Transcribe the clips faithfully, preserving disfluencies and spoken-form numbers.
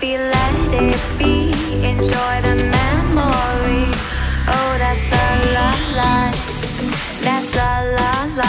baby, let it be. Enjoy the memory. Oh, that's the love life. That's the love life.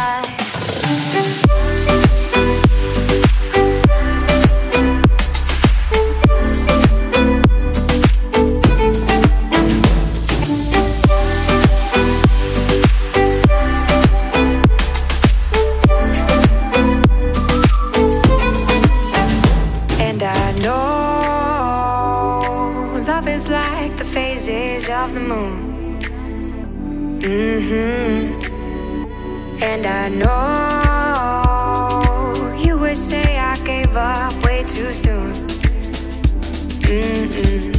Of the moon, mm-hmm. And I know you would say I gave up way too soon, mm-mm.